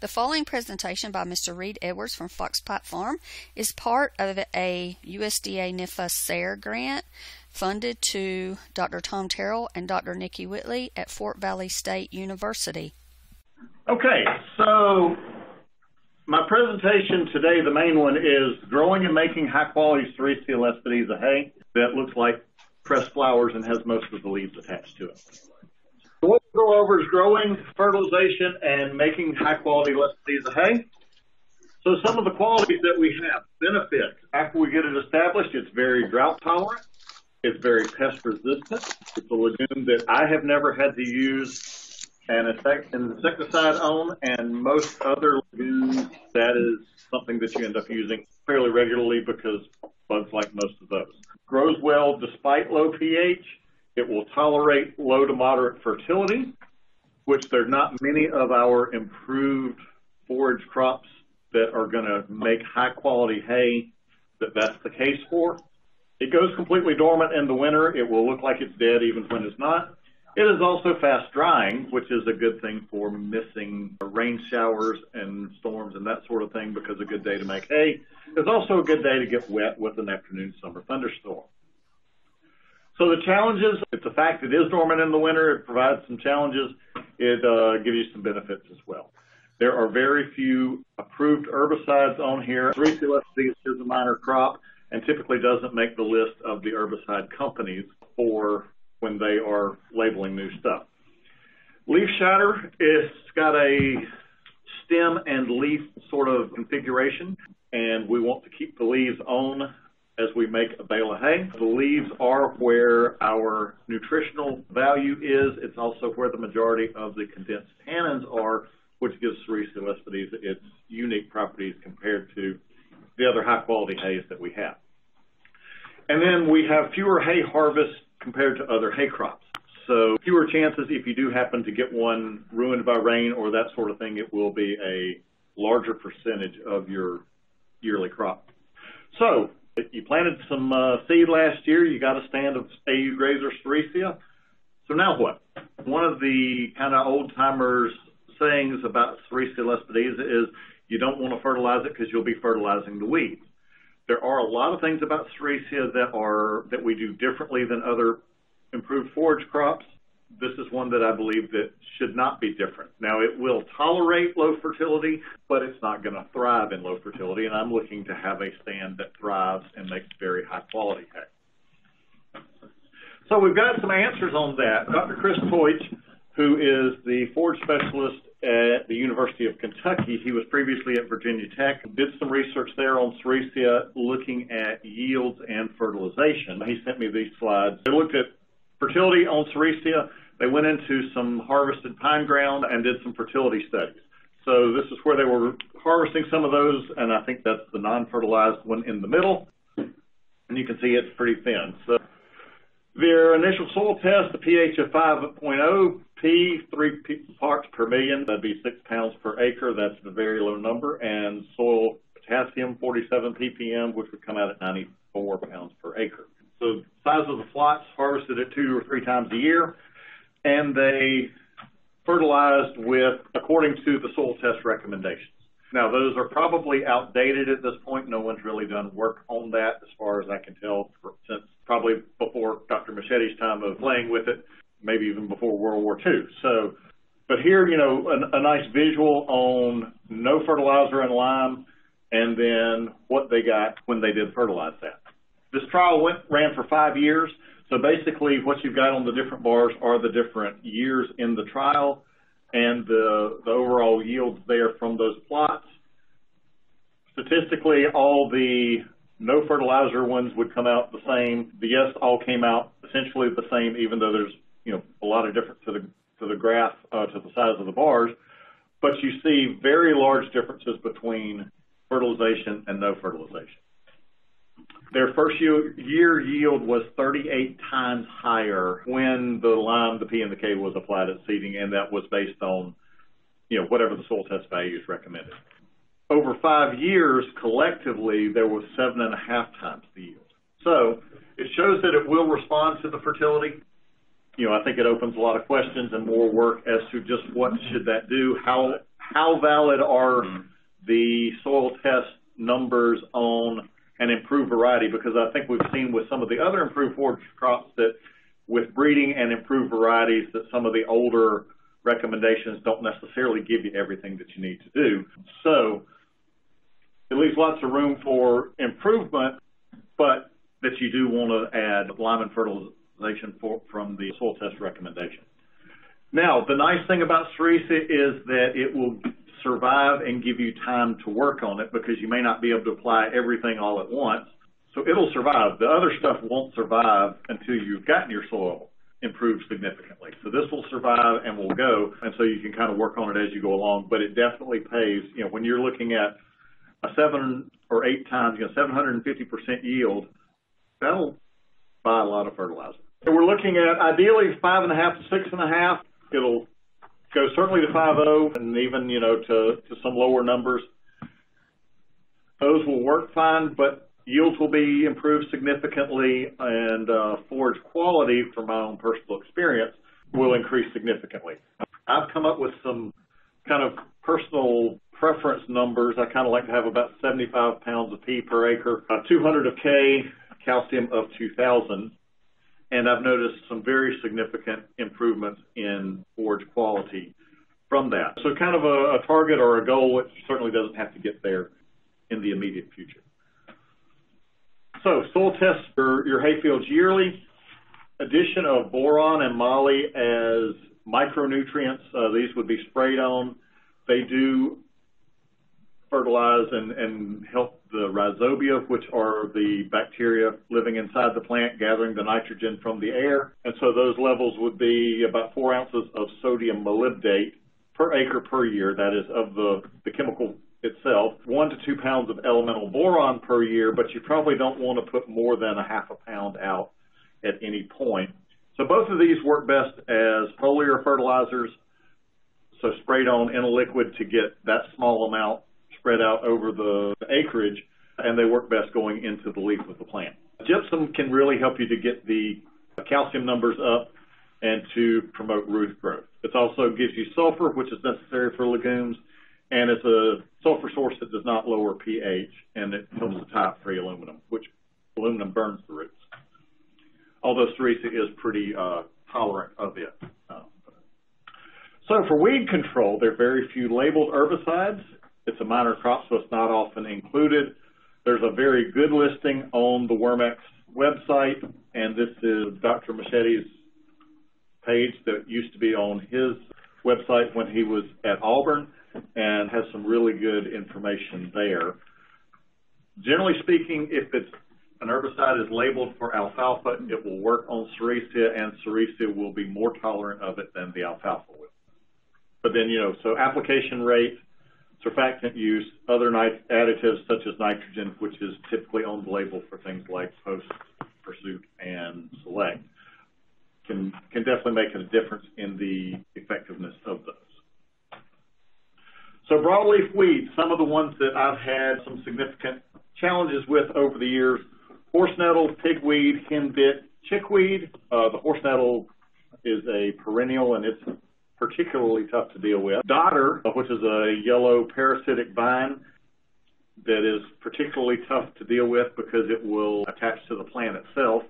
The following presentation by Mr. Reed Edwards from FoxPipe Farms is part of a USDA-NIFA SARE grant funded to Dr. Tom Terrell and Dr. Nikki Whitley at Fort Valley State University. Okay, so my presentation today, the main one, is growing and making high-quality sericea lespedeza hay that looks like pressed flowers and has most of the leaves attached to it. So what we'll go over is growing, fertilization, and making high-quality lespedeza hay. So some of the qualities that we have, benefits. After we get it established, it's very drought-tolerant. It's very pest-resistant. It's a legume that I have never had to use an insecticide on, and most other legumes, that is something that you end up using fairly regularly because bugs like most of those. Grows well despite low pH. It will tolerate low to moderate fertility, which there are not many of our improved forage crops that are going to make high-quality hay that's the case for. It goes completely dormant in the winter. It will look like it's dead even when it's not. It is also fast drying, which is a good thing for missing rain showers and storms and that sort of thing, because a good day to make hay is also a good day to get wet with an afternoon summer thunderstorm. So the challenges, it's a fact it is dormant in the winter. It provides some challenges. It gives you some benefits as well. There are very few approved herbicides on here. Sericea lespedeza is a minor crop and typically doesn't make the list of the herbicide companies for when they are labeling new stuff. Leaf shatter, it's got a stem and leaf sort of configuration, and we want to keep the leaves on as we make a bale of hay. The leaves are where our nutritional value is. It's also where the majority of the condensed tannins are, which gives Sericea lespedeza its unique properties compared to the other high-quality hays that we have. And then we have fewer hay harvests compared to other hay crops. So fewer chances if you do happen to get one ruined by rain or that sort of thing, it will be a larger percentage of your yearly crop. So if you planted some seed last year, you got a stand of AU grazer sericea. So now what? One of the kind of old-timers sayings about Sericea lespedeza is you don't want to fertilize it because you'll be fertilizing the weeds. There are a lot of things about sericea that we do differently than other improved forage crops. This is one that I believe that should not be different. Now, it will tolerate low fertility, but it's not going to thrive in low fertility, and I'm looking to have a stand that thrives and makes very high-quality hay. So we've got some answers on that. Dr. Chris Teutsch, who is the forage specialist at the University of Kentucky. He was previously at Virginia Tech, did some research there on sericea looking at yields and fertilization. He sent me these slides. They looked at fertility on sericea. They went into some harvested pine ground and did some fertility studies. So this is where they were harvesting some of those, and I think that's the non-fertilized one in the middle. And you can see it's pretty thin. So their initial soil test, the pH of 5.0, P, 3 parts per million, that'd be 6 pounds per acre, that's a very low number, and soil potassium, 47 ppm, which would come out at 94 pounds per acre. So size of the plots, harvested at 2 or 3 times a year, and they fertilized with, according to the soil test recommendations. Now, those are probably outdated at this point. No one's really done work on that, as far as I can tell, since probably before Dr. Machete's time of playing with it, maybe even before World War II. So, but here, you know, a nice visual on no fertilizer in lime, and then what they got when they did fertilize that. This trial ran for 5 years. So basically what you've got on the different bars are the different years in the trial and the overall yields there from those plots. Statistically, all the no fertilizer ones would come out the same. The yes all came out essentially the same, even though there's, you know, a lot of difference to the graph, to the size of the bars. But you see very large differences between fertilization and no fertilization. Their first year yield was 38 times higher when the lime, the P, and the K was applied at seeding, and that was based on, you know, whatever the soil test values recommended. Over 5 years, collectively, there was 7.5 times the yield. So it shows that it will respond to the fertility. You know, I think it opens a lot of questions and more work as to just what should that do, how how valid are the soil test numbers on an improved variety? Because I think we've seen with some of the other improved forage crops that with breeding and improved varieties that some of the older recommendations don't necessarily give you everything that you need to do. So it leaves lots of room for improvement, but that you do want to add lime and fertilization from the soil test recommendation. Now, the nice thing about sericea is that it will survive and give you time to work on it because you may not be able to apply everything all at once. So it'll survive. The other stuff won't survive until you've gotten your soil improved significantly. So this will survive and will go, and so you can kind of work on it as you go along, but it definitely pays. You know, when you're looking at a 7 or 8 times, you know, 750% yield, that'll buy a lot of fertilizer. So we're looking at ideally 5.5 to 6.5. It'll go certainly to 5.0 and even, you know, to some lower numbers. Those will work fine, but yields will be improved significantly, and forage quality, from my own personal experience, will increase significantly. I've come up with some kind of personal preference numbers. I kind of like to have about 75 pounds of pea per acre, 200 of K, calcium of 2,000. And I've noticed some very significant improvements in forage quality from that. So kind of a target or a goal, which certainly doesn't have to get there in the immediate future. So soil tests for your hay fields yearly, addition of boron and moly as micronutrients. These would be sprayed on. They do fertilize and help the rhizobia, which are the bacteria living inside the plant, gathering the nitrogen from the air. And so those levels would be about 4 ounces of sodium molybdate per acre per year, that is, of the chemical itself, 1 to 2 pounds of elemental boron per year, but you probably don't want to put more than a half a pound out at any point. So both of these work best as foliar fertilizers, so sprayed on in a liquid to get that small amount spread out over the acreage, and they work best going into the leaf of the plant. Gypsum can really help you to get the calcium numbers up and to promote root growth. It also gives you sulfur, which is necessary for legumes, and it's a sulfur source that does not lower pH, and it helps to tie up free aluminum, which aluminum burns the roots. Although sericea is pretty tolerant of it. So for weed control, there are very few labeled herbicides. It's a minor crop, so it's not often included. There's a very good listing on the WormX website, and this is Dr. Machete's page that used to be on his website when he was at Auburn, and has some really good information there. Generally speaking, if it's an herbicide is labeled for alfalfa, it will work on sericea, and sericea will be more tolerant of it than the alfalfa will. But then, you know, so application rate, surfactant use, other additives such as nitrogen, which is typically on the label for things like Post, Pursuit, and Select, can definitely make a difference in the effectiveness of those. So broadleaf weeds, some of the ones that I've had some significant challenges with over the years: horse nettle, pigweed, henbit, chickweed. The horse nettle is a perennial, and it's particularly tough to deal with. Dodder, which is a yellow parasitic vine that is particularly tough to deal with because it will attach to the plant itself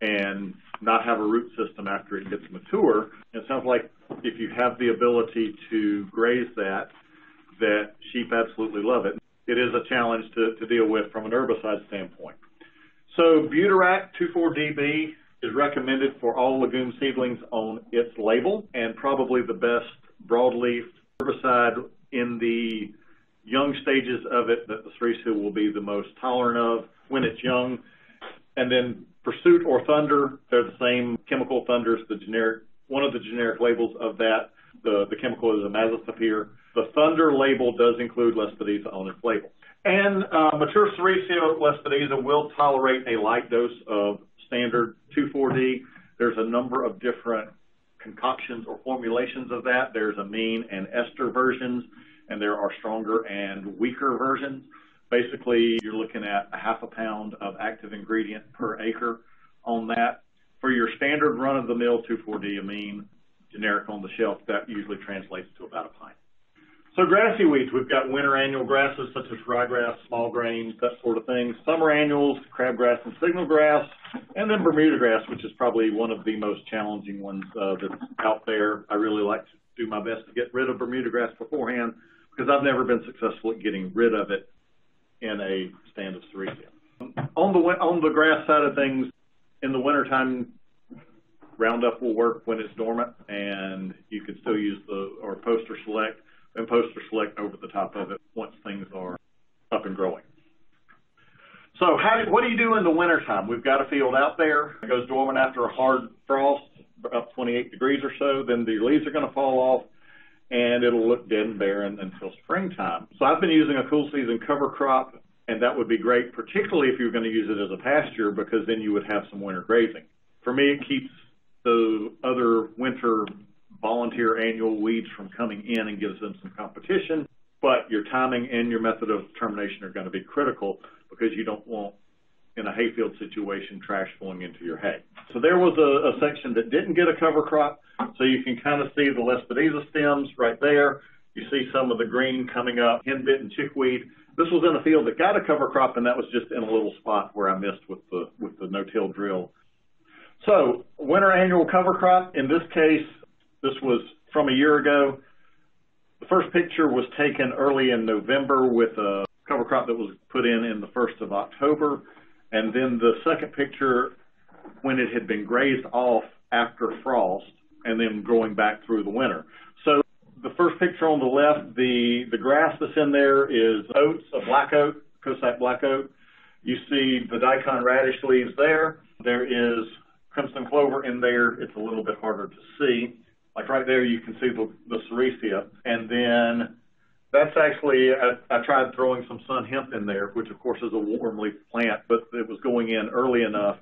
and not have a root system after it gets mature. It sounds like if you have the ability to graze that sheep absolutely love it. It is a challenge to deal with from an herbicide standpoint. So Butyrac 2,4-DB is recommended for all legume seedlings on its label, and probably the best broadleaf herbicide in the young stages of it that the sericea will be the most tolerant of when it's young. And then Pursuit or Thunder, they're the same chemical. Thunder is the generic, one of the generic labels of that. The chemical is amazosapir. The Thunder label does include lespedeza on its label. And mature sericea lespedeza will tolerate a light dose of standard 2,4-D. There's a number of different concoctions or formulations of that. There's amine and ester versions, and there are stronger and weaker versions. Basically, you're looking at a half a pound of active ingredient per acre on that. For your standard run-of-the-mill 2,4-D amine, generic on the shelf, that usually translates to about a pint. So grassy weeds, we've got winter annual grasses such as ryegrass, small grains, that sort of thing. Summer annuals, crabgrass and signal grass, and then Bermuda grass, which is probably one of the most challenging ones that's out there. I really like to do my best to get rid of Bermuda grass beforehand because I've never been successful at getting rid of it in a stand of sericea. On the grass side of things, in the wintertime, Roundup will work when it's dormant, and you can still use or Poster Select, and Poster Select over the top of it once things are up and growing. So what do you do in the wintertime? We've got a field out there. It goes dormant after a hard frost, up 28 degrees or so. Then the leaves are going to fall off, and it'll look dead and barren until springtime. So I've been using a cool season cover crop, and that would be great, particularly if you're going to use it as a pasture, because then you would have some winter grazing. For me, it keeps the other winter volunteer annual weeds from coming in and gives them some competition, but your timing and your method of termination are going to be critical because you don't want, in a hayfield situation, trash flowing into your hay. So there was a section that didn't get a cover crop, so you can kind of see the lespedeza stems right there. You see some of the green coming up, henbitten chickweed. This was in a field that got a cover crop, and that was just in a little spot where I missed with the no-till drill. So winter annual cover crop, in this case, this was from a year ago. The first picture was taken early in November with a cover crop that was put in the 1st of October. And then the second picture when it had been grazed off after frost and then growing back through the winter. So the first picture on the left, the grass that's in there is oats, a black oat, Cossack black oat. You see the daikon radish leaves there. There is crimson clover in there. It's a little bit harder to see. Like right there, you can see the sericea. And then that's actually, I tried throwing some sun hemp in there, which of course is a warm leaf plant, but it was going in early enough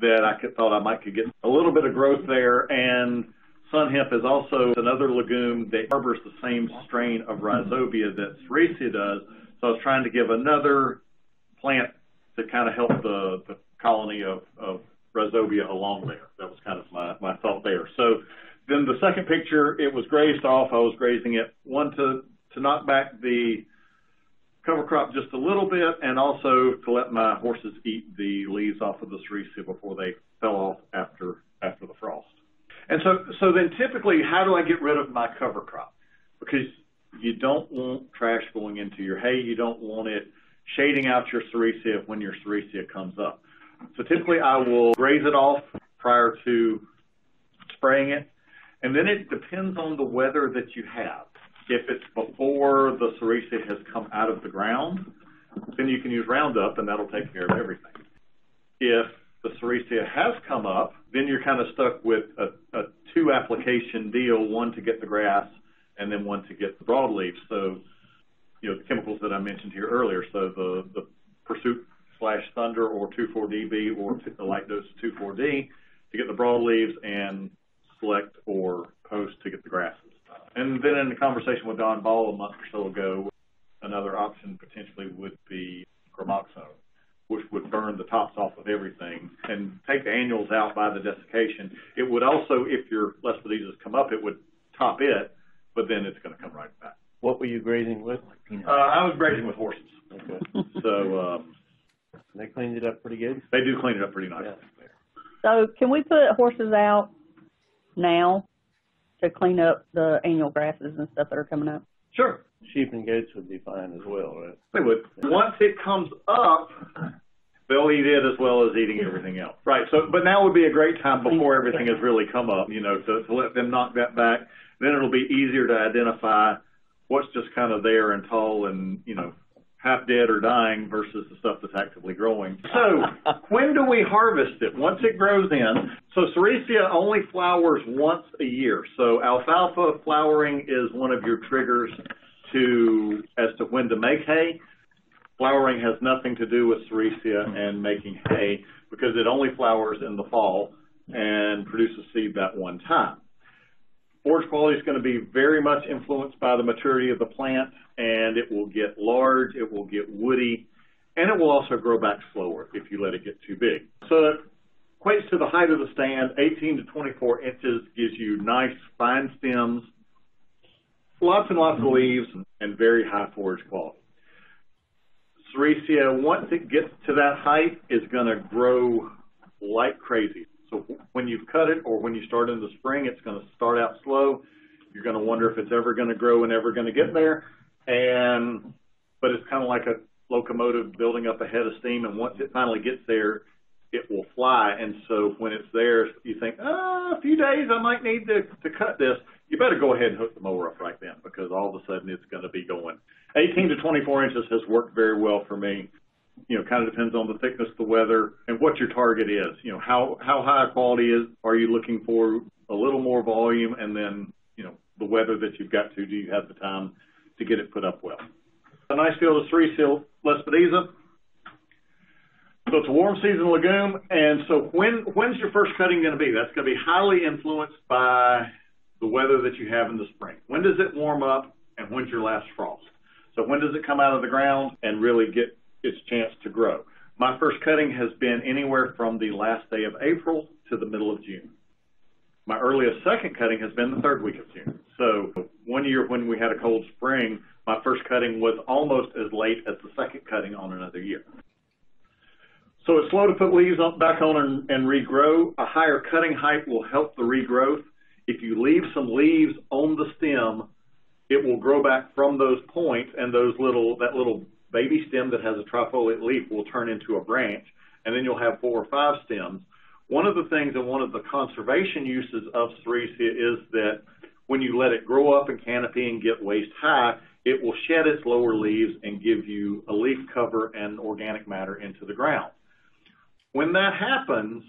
that I thought I could get a little bit of growth there. And sun hemp is also another legume that harbors the same strain of rhizobia that sericea does. So I was trying to give another plant to kind of help the colony of rhizobia along there. That was kind of my thought there. So then the second picture, it was grazed off. I was grazing it, one, to knock back the cover crop just a little bit, and also to let my horses eat the leaves off of the sericea before they fell off after the frost. And so then typically, how do I get rid of my cover crop? Because you don't want trash going into your hay. You don't want it shading out your sericea when your sericea comes up. So typically, I will graze it off prior to spraying it. And then it depends on the weather that you have. If it's before the sericea has come out of the ground, then you can use Roundup, and that'll take care of everything. If the sericea has come up, then you're kind of stuck with a two-application deal, one to get the grass and then one to get the broadleaf. So, you know, the chemicals that I mentioned here earlier, so the Pursuit / Thunder or 2,4-DB or the light dose 2,4-D to get the broadleaves, and Select or Post to get the grasses. And then in a conversation with Don Ball a month or so ago, another option potentially would be Gramoxone, which would burn the tops off of everything and take the annuals out by the desiccation. It would also, if your lespedezas come up, it would top it, but then it's going to come right back. What were you grazing with? I was grazing with horses. Okay. So they cleaned it up pretty good? They do clean it up pretty nice. Yeah. So can we put horses out now to clean up the annual grasses and stuff that are coming up? Sure. Sheep and goats would be fine as well, right? They would. Yeah. Once it comes up, they'll eat it as well as eating everything else. Right. So, but now would be a great time before everything has really come up, you know, to let them knock that back. Then it'll be easier to identify what's just kind of there and tall and, you know, half dead or dying versus the stuff that's actively growing. So when do we harvest it? Once it grows in. So sericea only flowers once a year. So alfalfa flowering is one of your triggers as to when to make hay. Flowering has nothing to do with sericea and making hay because it only flowers in the fall and produces seed that one time. Forage quality is going to be very much influenced by the maturity of the plant, and it will get large, it will get woody, and it will also grow back slower if you let it get too big. So it equates to the height of the stand. 18 to 24 inches gives you nice fine stems lots and lots of leaves, and very high forage quality. Sericea, once it gets to that height, is going to grow like crazy. So when you've cut it or when you start in the spring, it's going to start out slow. You're going to wonder if it's ever going to grow and ever going to get there. But it's kind of like a locomotive building up a head of steam, and once it finally gets there, it will fly. And so when it's there, you think, a few days I might need to cut this. You better go ahead and hook the mower up right then, because all of a sudden it's going to be going. 18 to 24 inches has worked very well for me. You know, kind of depends on the thickness, the weather, and what your target is. You know, how high quality are you looking for? A little more volume, and then, you know, the weather that you've got to. Do you have the time to get it put up well? A nice field of sericea lespedeza. So it's a warm season legume, and so when's your first cutting going to be? That's going to be highly influenced by the weather that you have in the spring. When does it warm up, and when's your last frost? So when does it come out of the ground and really get its chance to grow? My first cutting has been anywhere from the last day of April to the middle of June. My earliest second cutting has been the third week of June. So one year when we had a cold spring, my first cutting was almost as late as the second cutting on another year. So it's slow to put leaves back on and regrow. A higher cutting height will help the regrowth. If you leave some leaves on the stem, it will grow back from those points, and that little baby stem that has a trifoliate leaf will turn into a branch, and then you'll have 4 or 5 stems. One of the things and one of the conservation uses of sericea is that when you let it grow up in canopy and get waist high, it will shed its lower leaves and give you a leaf cover and organic matter into the ground. When that happens,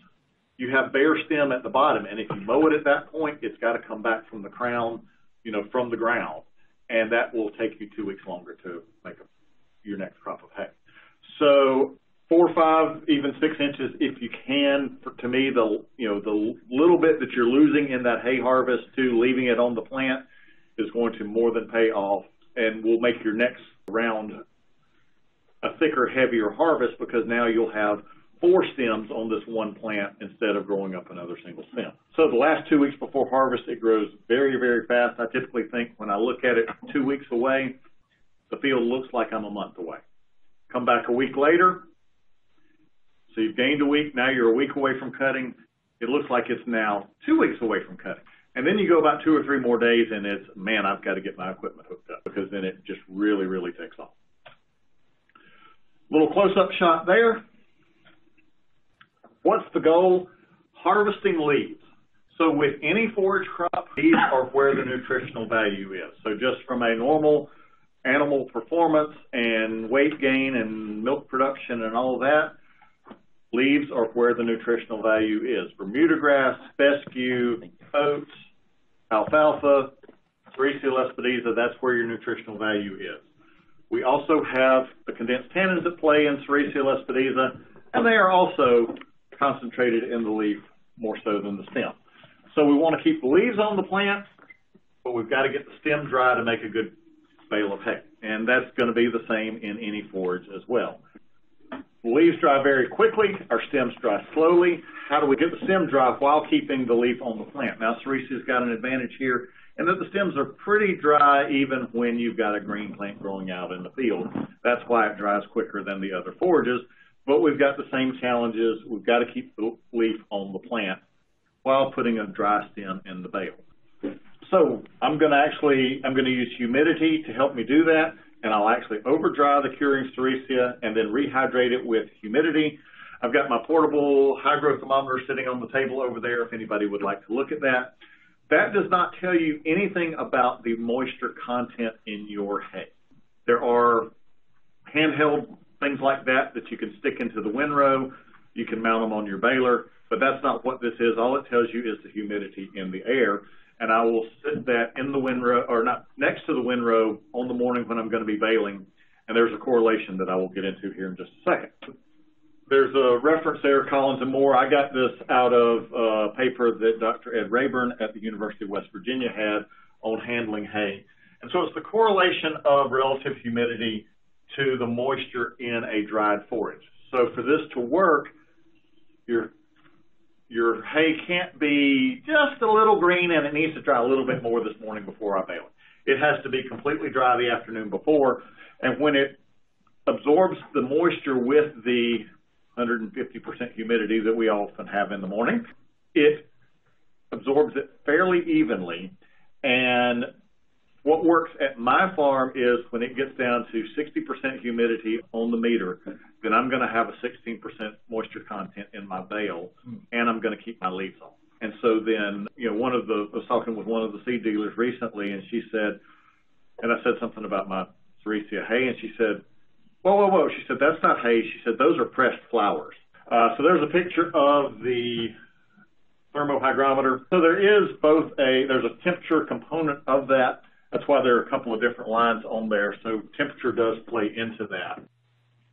you have bare stem at the bottom, and if you mow it at that point, it's got to come back from the crown, you know, from the ground, and that will take you 2 weeks longer to make your next crop of hay. So 4 or 5, even 6 inches, if you can. To me, the little bit that you're losing in that hay harvest to leaving it on the plant is going to more than pay off, and will make your next round a thicker, heavier harvest, because now you'll have 4 stems on this one plant instead of growing up another single stem. So the last 2 weeks before harvest, it grows very, very fast. I typically think when I look at it 2 weeks away, the field looks like I'm a month away. Come back a week later, so you've gained a week, now you're a week away from cutting. It looks like it's now 2 weeks away from cutting. And then you go about 2 or 3 more days, and it's, man, I've got to get my equipment hooked up, because then it just really, really takes off. Little close-up shot there. What's the goal? Harvesting leaves. So with any forage crop, these are where the nutritional value is. So just from a normal animal performance and weight gain and milk production and all that, leaves are where the nutritional value is. Bermuda grass, fescue, oats, alfalfa, sericea lespedeza, that's where your nutritional value is. We also have the condensed tannins at play in sericea lespedeza, and they are also concentrated in the leaf more so than the stem. So we want to keep the leaves on the plant, but we've got to get the stem dry to make a good bale of hay. And that's going to be the same in any forage as well. The leaves dry very quickly, our stems dry slowly. How do we get the stem dry while keeping the leaf on the plant? Now, sericea's got an advantage here in that the stems are pretty dry even when you've got a green plant growing out in the field. That's why it dries quicker than the other forages, but we've got the same challenges. We've got to keep the leaf on the plant while putting a dry stem in the bale. So I'm going to use humidity to help me do that. And I'll actually overdry the curing sericea and then rehydrate it with humidity. I've got my portable high-growth thermometer sitting on the table over there if anybody would like to look at that. That does not tell you anything about the moisture content in your hay. There are handheld things like that that you can stick into the windrow. You can mount them on your baler, but that's not what this is. All it tells you is the humidity in the air. And I will sit that in the windrow, or not next to the windrow, on the morning when I'm going to be baling. And there's a correlation that I will get into here in just a second. There's a reference there, Collins and Moore. I got this out of a paper that Dr. Ed Rayburn at the University of West Virginia had on handling hay. And so it's the correlation of relative humidity to the moisture in a dried forage. So for this to work, your hay can't be just a little green, and it needs to dry a little bit more this morning before I bale it. it has to be completely dry the afternoon before. And when it absorbs the moisture with the 150% humidity that we often have in the morning, it absorbs it fairly evenly. And what works at my farm is when it gets down to 60% humidity on the meter, then I'm going to have a 16% moisture content in my bale, and I'm going to keep my leaves on. And so then, you know, I was talking with one of the seed dealers recently, and she said, and I said something about my sericea hay, and she said, whoa, whoa, whoa. She said, that's not hay. She said, those are pressed flowers. So there's a picture of the thermohygrometer. So there is both there's a temperature component of that. That's why there are a couple of different lines on there. So temperature does play into that.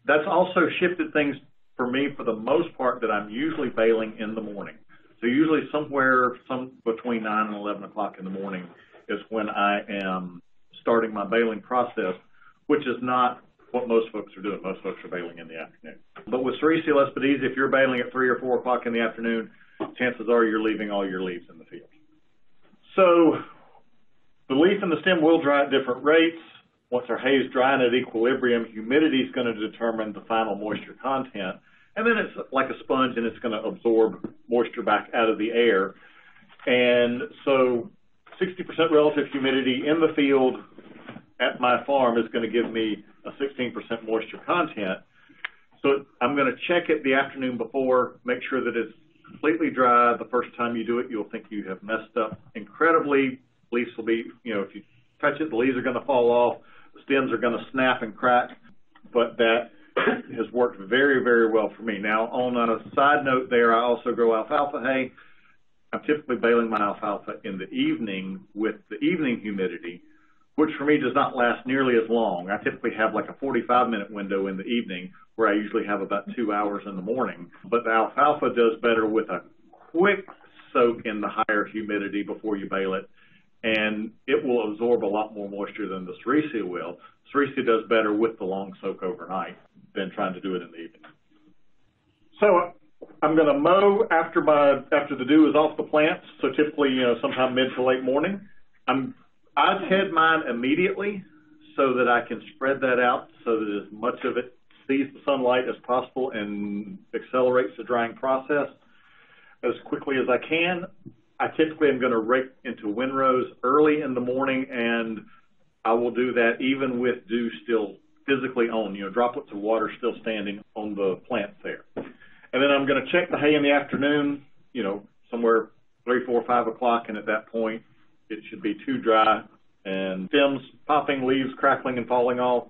That's also shifted things for me for the most part that I'm usually baling in the morning. So usually somewhere between 9 and 11 o'clock in the morning is when I am starting my baling process, which is not what most folks are doing. Most folks are baling in the afternoon. But with sericea lespedeza, if you're baling at 3 or 4 o'clock in the afternoon, chances are you're leaving all your leaves in the field. So the leaf and the stem will dry at different rates. Once our hay is drying at equilibrium, humidity is going to determine the final moisture content. And then it's like a sponge, and it's going to absorb moisture back out of the air. And so 60% relative humidity in the field at my farm is going to give me a 16% moisture content. So I'm going to check it the afternoon before, make sure that it's completely dry. The first time you do it, you'll think you have messed up incredibly. Leaves will be, you know, if you touch it, the leaves are going to fall off. The stems are going to snap and crack. But that has worked very, very well for me. Now, on a side note there, I also grow alfalfa hay. I'm typically baling my alfalfa in the evening with the evening humidity, which for me does not last nearly as long. I typically have like a 45-minute window in the evening where I usually have about 2 hours in the morning. But the alfalfa does better with a quick soak in the higher humidity before you bale it, and it will absorb a lot more moisture than the sericea will. Sericea does better with the long soak overnight than trying to do it in the evening. So I'm going to mow after the dew is off the plants, so typically, you know, sometime mid to late morning. I head mine immediately so that I can spread that out so that as much of it sees the sunlight as possible and accelerates the drying process as quickly as I can. I typically am going to rake into windrows early in the morning, and I will do that even with dew still physically on, you know, droplets of water still standing on the plants there. And then I'm going to check the hay in the afternoon, you know, somewhere 3, 4, 5 o'clock, and at that point, it should be too dry and stems popping, leaves crackling and falling off.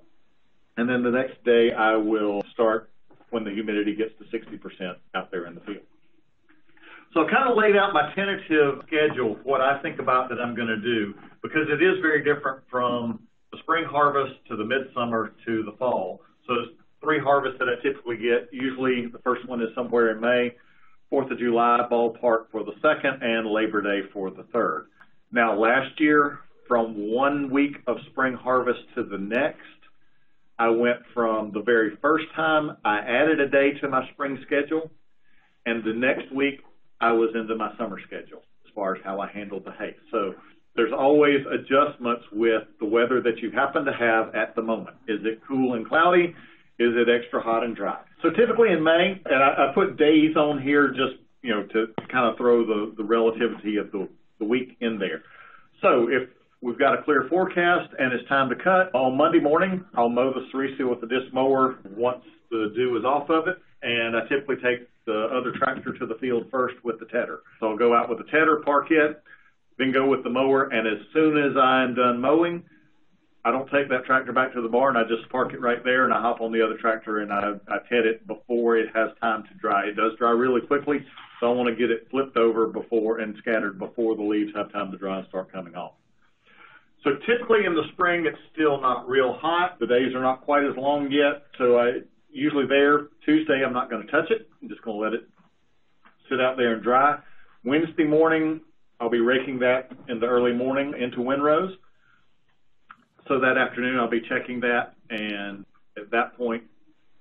And then the next day I will start when the humidity gets to 60% out there in the field. So I kind of laid out my tentative schedule, what I think about that I'm going to do, because it is very different from the spring harvest to the midsummer to the fall. So there's 3 harvests that I typically get. Usually the first one is somewhere in May, 4th of July ballpark for the second, and Labor Day for the third. Now, last year, from one week of spring harvest to the next, I went from the very first time I added a day to my spring schedule, and the next week I was into my summer schedule as far as how I handled the hay. So there's always adjustments with the weather that you happen to have at the moment. Is it cool and cloudy? Is it extra hot and dry? So typically in May, and I put days on here just, you know, to kind of throw the relativity of the week in there. So if we've got a clear forecast and it's time to cut, on Monday morning, I'll mow the sericea with the disc mower once the dew is off of it, and I typically take the other tractor to the field first with the tedder. So I'll go out with the tedder, park it, then go with the mower, and as soon as I'm done mowing, I don't take that tractor back to the barn. I just park it right there, and I hop on the other tractor, and I ted it before it has time to dry. It does dry really quickly, so I want to get it flipped over before and scattered before the leaves have time to dry and start coming off. So typically in the spring, it's still not real hot. The days are not quite as long yet, so I usually there Tuesday, I'm not going to touch it. I'm just going to let it sit out there and dry. Wednesday morning, I'll be raking that in the early morning into windrows. So that afternoon, I'll be checking that, and at that point,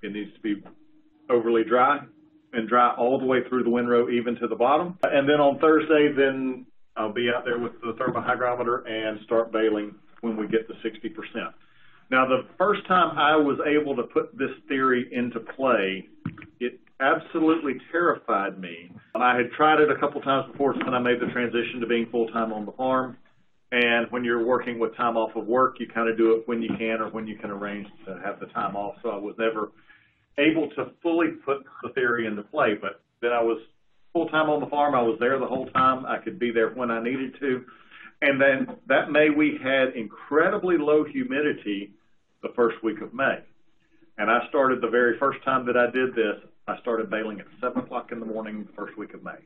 it needs to be overly dry and dry all the way through the windrow, even to the bottom. And then on Thursday, then I'll be out there with the thermohygrometer and start baling when we get to 60%. Now, the first time I was able to put this theory into play, it absolutely terrified me. I had tried it a couple times before when I made the transition to being full-time on the farm. And when you're working with time off of work, you kind of do it when you can or when you can arrange to have the time off. So I was never able to fully put the theory into play. But then I was full-time on the farm. I was there the whole time. I could be there when I needed to. And then that May, we had incredibly low humidity the first week of May. And I started the very first time that I did this, I started baling at 7 o'clock in the morning the first week of May.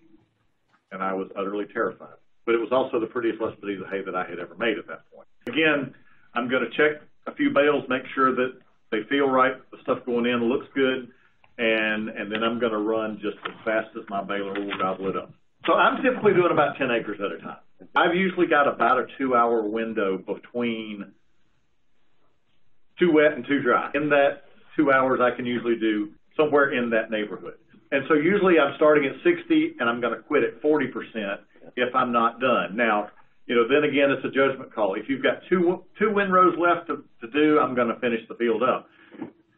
And I was utterly terrified. But it was also the prettiest lespedeza hay that I had ever made at that point. Again, I'm going to check a few bales, make sure that they feel right, the stuff going in looks good, and then I'm going to run just as fast as my baler will gobble it up. So I'm typically doing about 10 acres at a time. I've usually got about a 2-hour window between too wet and too dry. In that 2 hours, I can usually do somewhere in that neighborhood. And so usually I'm starting at 60 and I'm going to quit at 40% if I'm not done. Now, you know, then again, it's a judgment call. If you've got two windrows left to do, I'm going to finish the field up.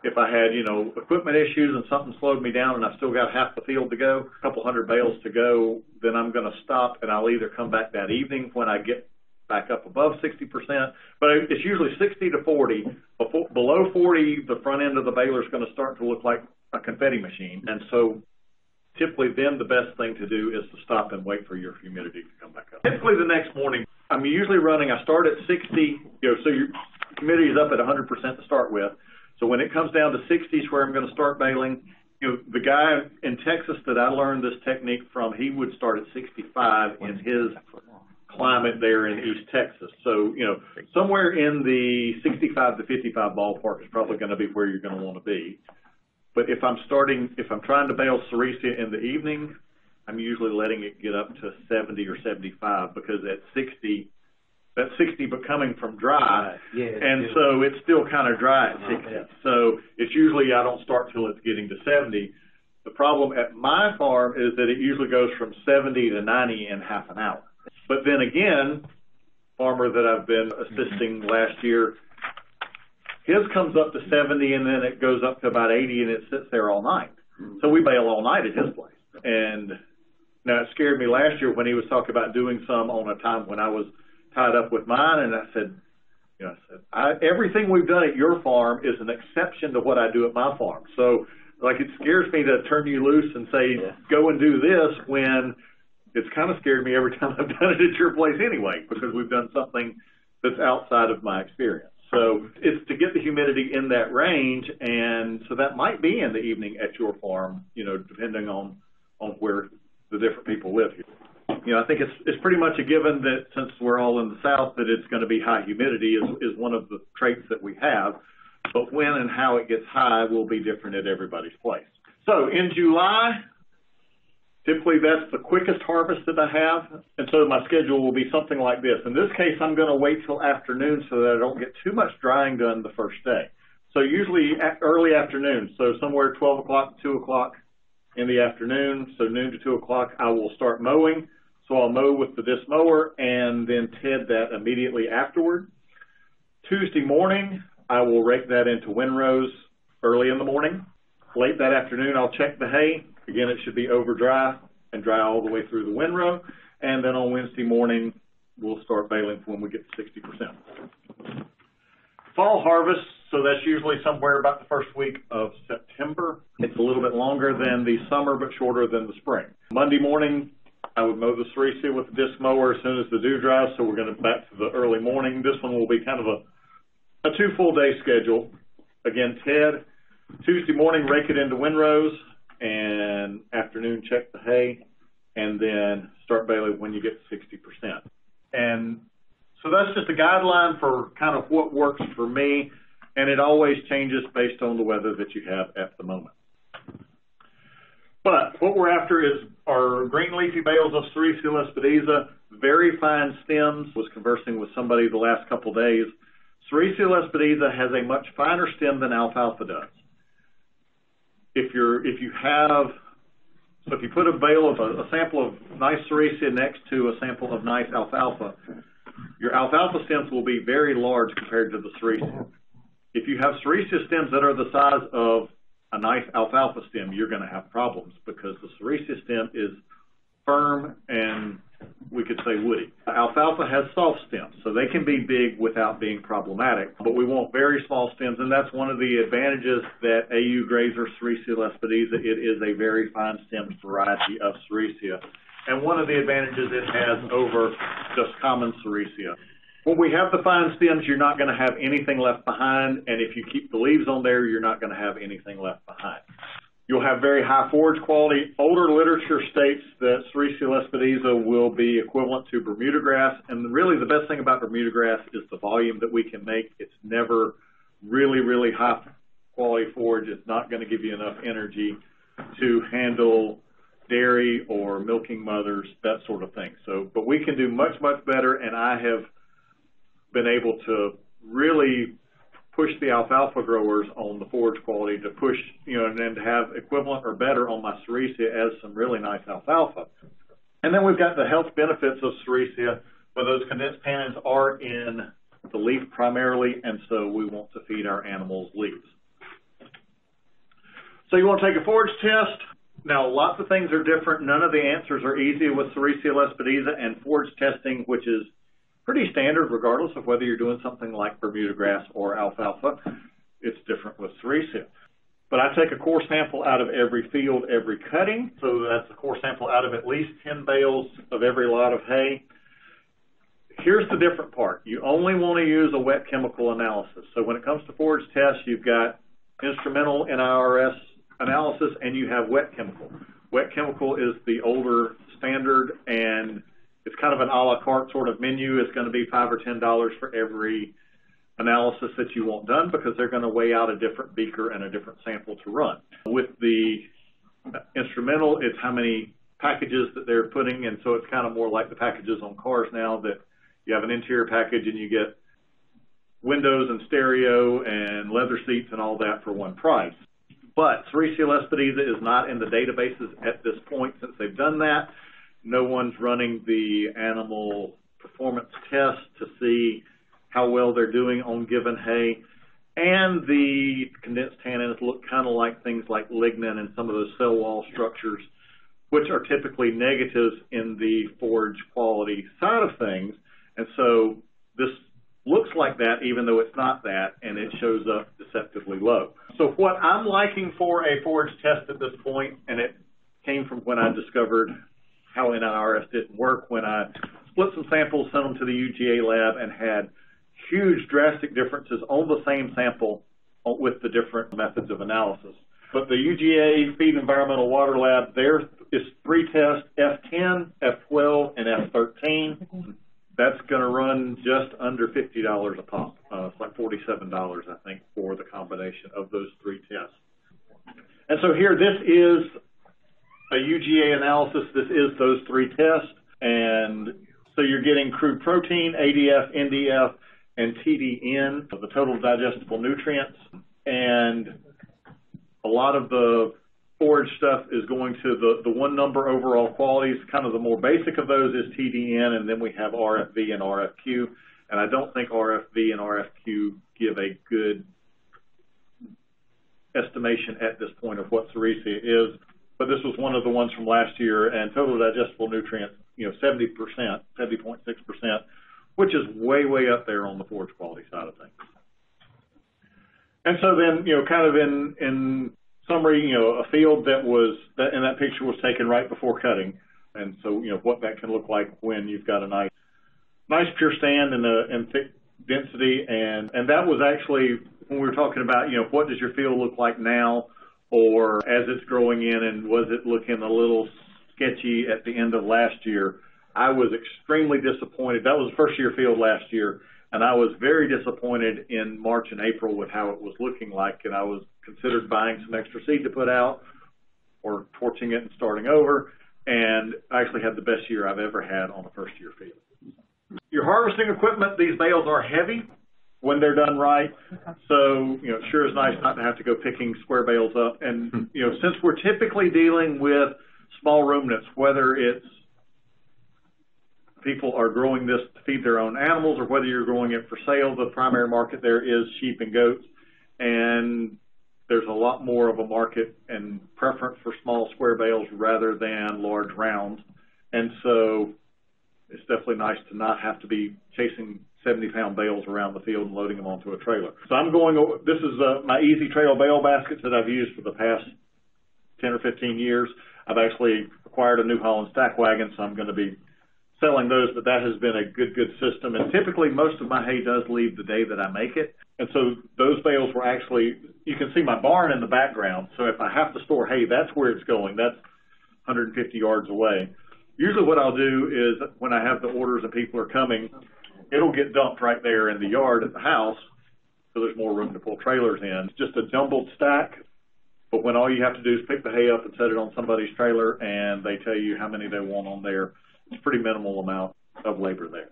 If I had, you know, equipment issues and something slowed me down and I've still got half the field to go, a couple hundred bales to go, then I'm going to stop and I'll either come back that evening when I get back up above 60%, but it's usually 60 to 40. Below 40, the front end of the baler is going to start to look like a confetti machine. And so typically then the best thing to do is to stop and wait for your humidity to come back up. Typically the next morning, I'm usually running, I start at 60, you know, so your humidity is up at 100% to start with. So when it comes down to 60s where I'm going to start baling, you know, the guy in Texas that I learned this technique from, he would start at 65 in his climate there in East Texas. So, you know, somewhere in the 65 to 55 ballpark is probably going to be where you're going to want to be. But if I'm starting, if I'm trying to bale sericea in the evening, I'm usually letting it get up to 70 or 75 because at 60, that's 60 but coming from dry. Yeah, and so it's still kind of dry at 60. Yeah. So it's usually I don't start till it's getting to 70. The problem at my farm is that it usually goes from 70 to 90 in half an hour. But then again, farmer that I've been assisting last year, his comes up to 70 and then it goes up to about 80 and it sits there all night. So we bail all night at his place. And now it scared me last year when he was talking about doing some on a time when I was tied up with mine, and I said, you know, everything we've done at your farm is an exception to what I do at my farm. So like it scares me to turn you loose and say, go and do this when it's kind of scared me every time I've done it at your place anyway, because we've done something that's outside of my experience. So it's to get the humidity in that range, and so that might be in the evening at your farm, you know, depending on where the different people live here. You know, I think it's pretty much a given that since we're all in the South that it's going to be high humidity is one of the traits that we have, but when and how it gets high will be different at everybody's place. So in July, typically that's the quickest harvest that I have, and so my schedule will be something like this. In this case, I'm going to wait till afternoon so that I don't get too much drying done the first day. So usually early afternoon, so somewhere 12 o'clock to 2 o'clock in the afternoon, so noon to 2 o'clock, I will start mowing. So I'll mow with the disc mower and then TED that immediately afterward. Tuesday morning, I will rake that into windrows early in the morning. Late that afternoon, I'll check the hay. Again, it should be over dry and dry all the way through the windrow. And then on Wednesday morning, we'll start baling when we get to 60%. Fall harvest, so that's usually somewhere about the first week of September. It's a little bit longer than the summer, but shorter than the spring. Monday morning, I would mow the sericea with the disc mower as soon as the dew dries, so we're going to back to the early morning. This one will be kind of a two full-day schedule. Again, TED, Tuesday morning, rake it into windrows, and afternoon check the hay, and then start baling when you get 60%. And so that's just a guideline for kind of what works for me, and it always changes based on the weather that you have at the moment. But what we're after is our green leafy bales of sericea lespedeza, very fine stems. I was conversing with somebody the last couple of days. Sericea lespedeza has a much finer stem than alfalfa does. If you put a sample of nice sericea next to a sample of nice alfalfa, your alfalfa stems will be very large compared to the sericea. If you have sericea stems that are the size of a nice alfalfa stem, you're going to have problems because the sericea stem is firm and we could say woody. Alfalfa has soft stems, so they can be big without being problematic, but we want very small stems, and that's one of the advantages that AU grazer sericea lespedeza, it is a very fine stemmed variety of sericea, and one of the advantages it has over just common sericea. When we have the fine stems, you're not going to have anything left behind, and if you keep the leaves on there, you're not going to have anything left behind. You'll have very high forage quality. Older literature states that sericea lespedeza will be equivalent to Bermuda grass, and really the best thing about Bermuda grass is the volume that we can make. It's never really, really high quality forage. It's not going to give you enough energy to handle dairy or milking mothers, that sort of thing. So, but we can do much, much better, and I have been able to really push the alfalfa growers on the forage quality to push, you know, and to have equivalent or better on my sericea as some really nice alfalfa. And then we've got the health benefits of sericea, where those condensed tannins are in the leaf primarily, and so we want to feed our animals leaves. So you want to take a forage test. Now, lots of things are different. None of the answers are easy with sericea lespedeza, and forage testing, which is pretty standard regardless of whether you're doing something like Bermuda grass or alfalfa. It's different with sericea. But I take a core sample out of every field, every cutting. So that's a core sample out of at least 10 bales of every lot of hay. Here's the different part. You only want to use a wet chemical analysis. So when it comes to forage tests, you've got instrumental NIRS analysis and you have wet chemical. Wet chemical is the older standard, and it's kind of an a la carte sort of menu. It's going to be $5 or $10 for every analysis that you want done because they're going to weigh out a different beaker and a different sample to run. With the instrumental, it's how many packages that they're putting, and so it's kind of more like the packages on cars now that you have an interior package and you get windows and stereo and leather seats and all that for one price. But sericea lespedeza is not in the databases at this point since they've done that. No one's running the animal performance test to see how well they're doing on given hay. And the condensed tannins look kind of like things like lignin and some of those cell wall structures, which are typically negatives in the forage quality side of things. And so this looks like that, even though it's not that, and it shows up deceptively low. So what I'm liking for a forage test at this point, and it came from when I discovered how NIRS didn't work, when I split some samples, sent them to the UGA lab, and had huge drastic differences on the same sample with the different methods of analysis. But the UGA Feed Environmental Water Lab, there is three tests, F10, F12, and F13. That's going to run just under $50 a pop. It's like $47, I think, for the combination of those three tests. And so here, this is a UGA analysis. This is those three tests, and so you're getting crude protein, ADF, NDF, and TDN, so the total digestible nutrients, and a lot of the forage stuff is going to the one number overall qualities. Kind of the more basic of those is TDN, and then we have RFV and RFQ, and I don't think RFV and RFQ give a good estimation at this point of what sericea is. But this was one of the ones from last year, and total digestible nutrients, you know, 70%, 70.6%, which is way, way up there on the forage quality side of things. And so then, you know, kind of in summary, you know, a field that was, and that picture was taken right before cutting, and so, you know, what that can look like when you've got a nice pure stand and thick density, and that was actually when we were talking about, you know, what does your field look like now, or as it's growing in, and was it looking a little sketchy at the end of last year? I was extremely disappointed. That was the first year field last year, and I was very disappointed in March and April with how it was looking like, and I was considered buying some extra seed to put out or torching it and starting over, and I actually had the best year I've ever had on a first-year field. Your harvesting equipment, these bales are heavy when they're done right. So, you know, it sure is nice not to have to go picking square bales up. And, you know, since we're typically dealing with small ruminants, whether it's people are growing this to feed their own animals or whether you're growing it for sale, the primary market there is sheep and goats, and there's a lot more of a market and preference for small square bales rather than large rounds. And so it's definitely nice to not have to be chasing 70-pound bales around the field and loading them onto a trailer. So I'm going, this is my Easy Trail bale baskets that I've used for the past 10 or 15 years. I've actually acquired a New Holland stack wagon, so I'm going to be selling those, but that has been a good system. And typically, most of my hay does leave the day that I make it. And so those bales were actually, you can see my barn in the background. So if I have to store hay, that's where it's going. That's 150 yards away. Usually what I'll do is when I have the orders and people are coming, it'll get dumped right there in the yard at the house, so there's more room to pull trailers in. It's just a jumbled stack, but when all you have to do is pick the hay up and set it on somebody's trailer and they tell you how many they want on there, it's a pretty minimal amount of labor there.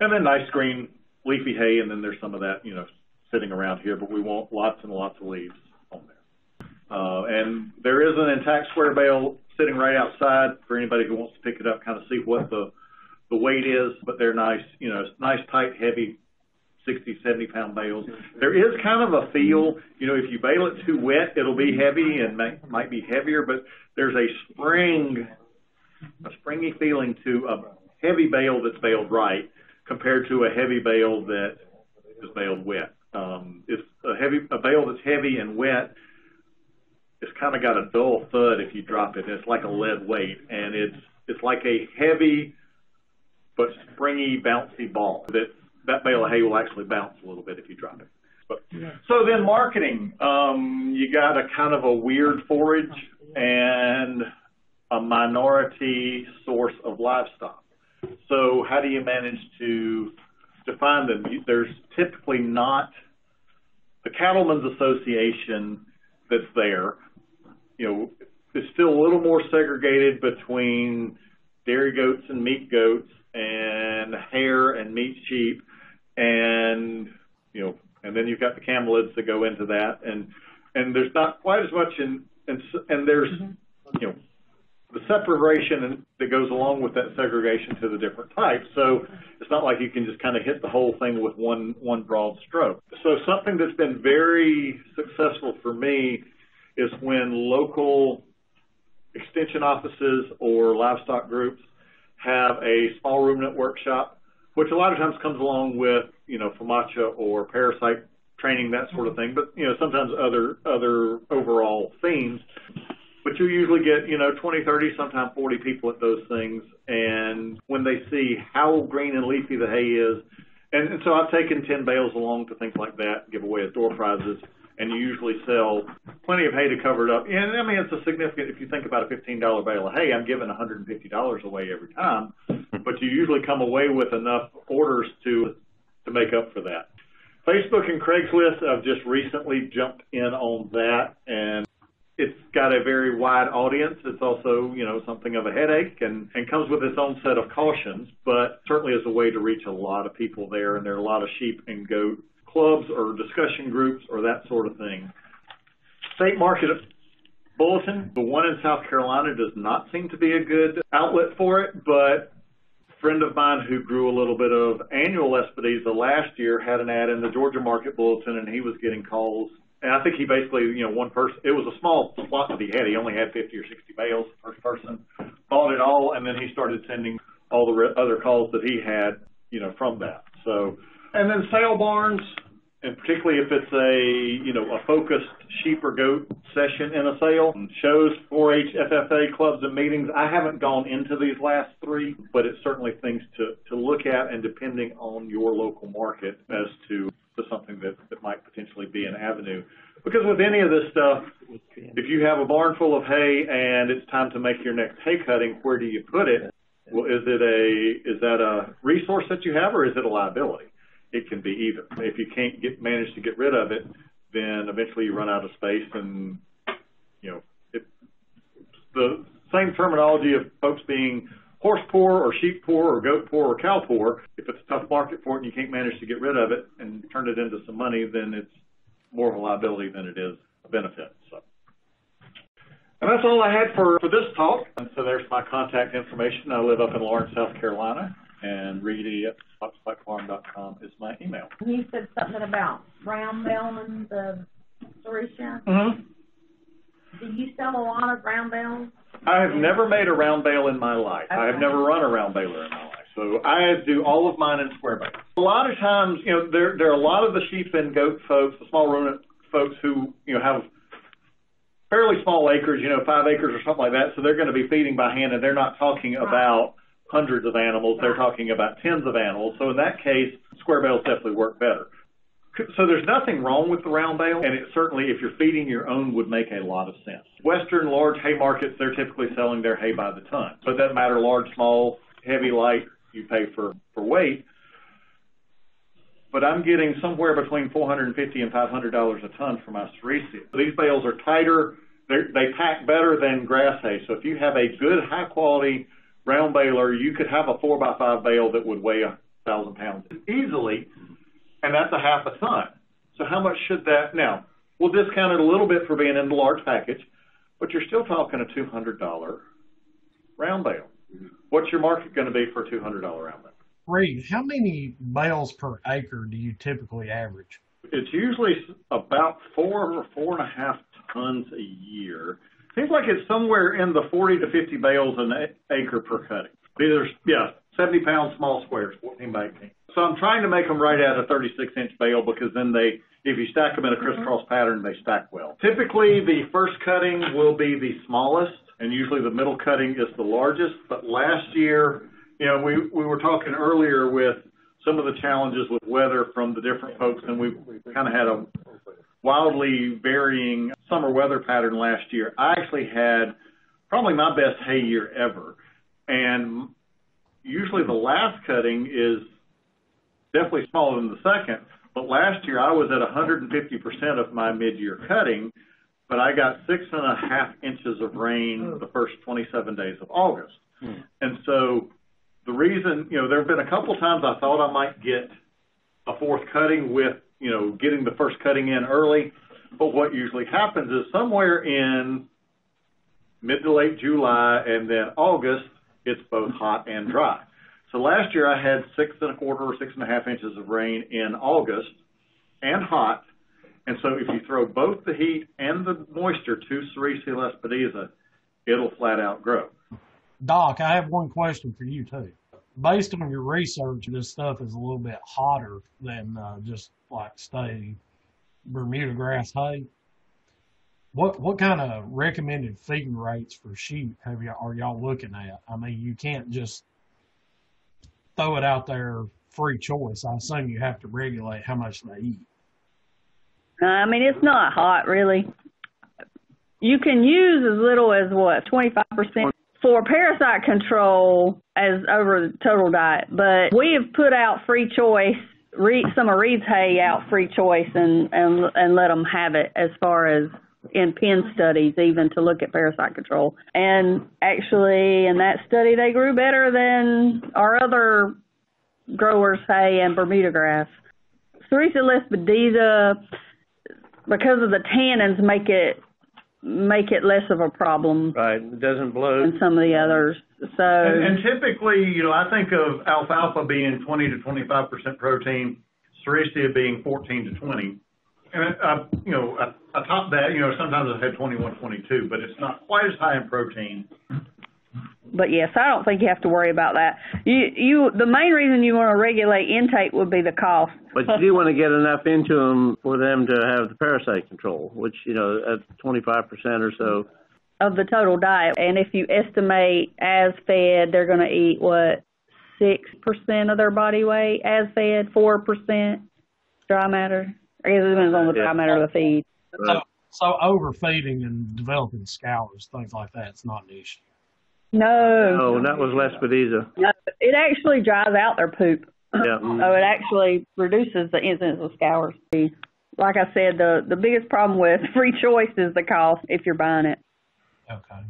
And then nice green leafy hay, and then there's some of that, you know, sitting around here, but we want lots and lots of leaves on there. And there is an intact square bale sitting right outside for anybody who wants to pick it up, kind of see what the weight is, but they're nice, you know, nice, tight, heavy, 60, 70-pound bales. There is kind of a feel, you know, if you bale it too wet, it'll be heavy and might be heavier, but there's a springy feeling to a heavy bale that's baled right compared to a heavy bale that is baled wet. It's a bale that's heavy and wet. It's kind of got a dull thud if you drop it. It's like a lead weight, and it's like a heavy but springy, bouncy ball. That bale of hay will actually bounce a little bit if you drop it. But, yeah. So then marketing, you got a kind of a weird forage and a minority source of livestock. So how do you manage to define them? There's typically not the Cattlemen's Association that's there. You know, it's still a little more segregated between dairy goats and meat goats and hair and meat sheep, and you know, and then you've got the camelids that go into that, and there's not quite as much and there's you know, the separation that goes along with that segregation to the different types. So it's not like you can just kind of hit the whole thing with one broad stroke. So something that's been very successful for me is when local extension offices or livestock groups have a small ruminant workshop, which a lot of times comes along with, you know, FAMACHA or parasite training, that sort of thing, but, you know, sometimes other overall themes. But you usually get, you know, 20, 30, sometimes 40 people at those things, and when they see how green and leafy the hay is, and so I've taken 10 bales along to things like that, give away as door prizes, and you usually sell plenty of hay to cover it up. And, I mean, it's a significant, if you think about a $15 bale of hay, I'm giving $150 away every time, but you usually come away with enough orders to make up for that. Facebook and Craigslist, I've just recently jumped in on that, and it's got a very wide audience. It's also, you know, something of a headache and comes with its own set of cautions, but certainly is a way to reach a lot of people there, and there are a lot of sheep and goat clubs or discussion groups or that sort of thing. State market bulletin, the one in South Carolina does not seem to be a good outlet for it, but a friend of mine who grew a little bit of annual Lespedeza last year had an ad in the Georgia market bulletin, and he was getting calls. And I think he basically, you know, one person, it was a small plot that he had. He only had 50 or 60 bales. The first person bought it all, and then he started sending all the other calls that he had, you know, from that. So, and then sale barns, and particularly if it's a, you know, a focused sheep or goat session in a sale, shows, 4-H, FFA clubs and meetings. I haven't gone into these last three, but it's certainly things to look at, and depending on your local market as to something that might potentially be an avenue. Because with any of this stuff, if you have a barn full of hay and it's time to make your next hay cutting, where do you put it? Well, is that a resource that you have, or is it a liability? It can be either. If you can't manage to get rid of it, then eventually you run out of space, and you know, the same terminology of folks being horse poor or sheep poor or goat poor or cow poor. If it's a tough market for it and you can't manage to get rid of it and turn it into some money, then it's more of a liability than it is a benefit. So, and that's all I had for this talk. And so there's my contact information. I live up in Lawrence, South Carolina. and reedy@foxpipefarm.com is my email. You said something about brown bell and the sericea. Mm-hmm. Do you sell a lot of round bales? I have never made a round bale in my life. Okay. I have never run a round baler in my life. So I do all of mine in square bales. A lot of times, you know, there are a lot of the sheep and goat folks, the small ruminant folks who, you know, have fairly small acres, you know, 5 acres or something like that. So they're going to be feeding by hand, and they're not talking about hundreds of animals. They're talking about tens of animals. So in that case, square bales definitely work better. So there's nothing wrong with the round bale, and it certainly, if you're feeding your own, would make a lot of sense. Western large hay markets, they're typically selling their hay by the ton. So it doesn't matter large, small, heavy, light, you pay for weight. But I'm getting somewhere between $450 and $500 a ton for my sericea. These bales are tighter. They pack better than grass hay. So if you have a good, high-quality round baler, you could have a 4x5 bale that would weigh 1,000 pounds easily. And that's a half a ton. So how much should that? Now, we'll discount it a little bit for being in the large package, but you're still talking a $200 round bale. What's your market going to be for a $200 round bale? Reed, how many bales per acre do you typically average? It's usually about 4 or 4.5 tons a year. Seems like it's somewhere in the 40 to 50 bales an acre per cutting. These are, yeah, 70-pound small squares, 14 by 18. So I'm trying to make them right at a 36-inch bale because then they, if you stack them in a crisscross pattern, they stack well. Typically, the first cutting will be the smallest, and usually the middle cutting is the largest. But last year, you know, we were talking earlier with some of the challenges with weather from the different folks, and we kind of had a wildly varying summer weather pattern last year. I actually had probably my best hay year ever, and usually the last cutting is definitely smaller than the second, but last year I was at 150% of my mid-year cutting, but I got 6.5 inches of rain the first 27 days of August. And so the reason, you know, there have been a couple times I thought I might get a fourth cutting with, you know, getting the first cutting in early, but what usually happens is somewhere in mid to late July and then August, it's both hot and dry. So last year I had 6.25 or 6.5 inches of rain in August and hot. And so if you throw both the heat and the moisture to Sericea lespedeza, it'll flat out grow. Doc, I have one question for you too. Based on your research, this stuff is a little bit hotter than just like, say, Bermuda grass hay. What kind of recommended feeding rates for sheep are y'all looking at? I mean, you can't just throw it out there free choice. I assume you have to regulate how much they eat. I mean, it's not hot, really. You can use as little as, what, 25% for parasite control as over the total diet. But we have put out free choice, some of Reed's hay out free choice, and let them have it as far as in pen studies, even to look at parasite control. And actually, in that study, they grew better than our other growers' hay and Bermuda grass. Sericea lespedeza, because of the tannins, make it less of a problem. Right, it doesn't blow. And some of the others. So. And typically, you know, I think of alfalfa being 20 to 25% protein, sericea being 14 to 20. And, you know, I top that, you know, sometimes I've had 21, 22, but it's not quite as high in protein. But, yes, I don't think you have to worry about that. The main reason you want to regulate intake would be the cost. But you do want to get enough into them for them to have the parasite control, which, you know, at 25% or so. Of the total diet. And if you estimate as fed, they're going to eat, what, 6% of their body weight as fed, 4% dry matter. I guess it depends on the dry matter of the feed. So overfeeding and developing scours, things like that, it's not an issue. No, that was lespedeza. No, it actually dries out their poop. Yeah. So it actually reduces the incidence of scours. Like I said, the biggest problem with free choice is the cost if you're buying it. Okay.